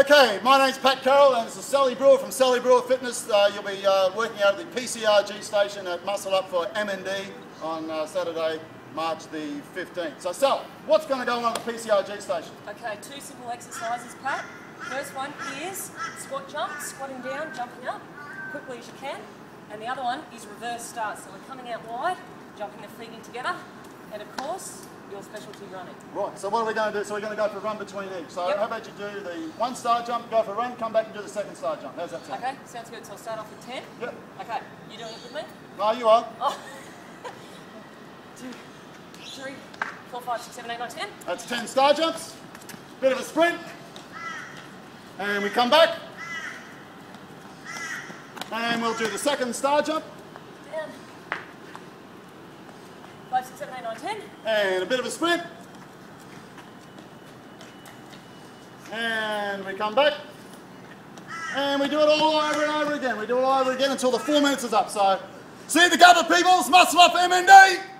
Okay, my name's Pat Carroll and this is Sally Brouwer from Sally Brouwer Fitness. You'll be working out at the PCRG station at Muscle Up for MND on Saturday, March the 15th. So Sal, what's going to go on at the PCRG station? Okay, two simple exercises, Pat. First one is squat jump, squatting down, jumping up, quickly as you can. And the other one is reverse start. So we're coming out wide, jumping the feet in together, and of course, your specialty running. Right, so what are we going to do? So we're going to go for a run between each. So How about you do the one star jump, go for a run, come back and do the second star jump. How's that sound? Okay, sounds good. So I'll start off with 10. Yep. Okay, you doing it with me? No, you are. Oh. 2, 3, 4, 5, 6, 7, 8, 9, 10. That's 10 star jumps. Bit of a sprint. And we come back. And we'll do the second star jump. Down. 5, 6, 7, 8, 9, 10. And a bit of a sprint. And we come back. And we do it all over and over again. We do it all over again until the 4 minutes is up. So, see the cover, peoples. Muscle Up MND.